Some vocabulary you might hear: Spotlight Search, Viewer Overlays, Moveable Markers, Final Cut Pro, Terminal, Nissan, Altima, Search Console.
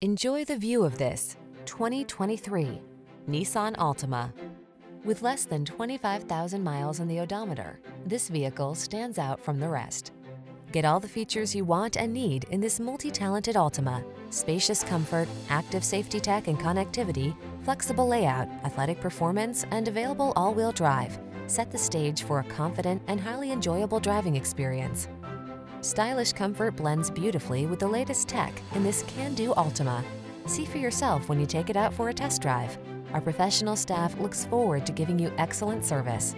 Enjoy the view of this 2023 Nissan Altima. With less than 25,000 miles on the odometer, this vehicle stands out from the rest. Get all the features you want and need in this multi-talented Altima. Spacious comfort, active safety tech and connectivity, flexible layout, athletic performance, and available all-wheel drive set the stage for a confident and highly enjoyable driving experience. Stylish comfort blends beautifully with the latest tech in this can-do Altima. See for yourself when you take it out for a test drive. Our professional staff looks forward to giving you excellent service.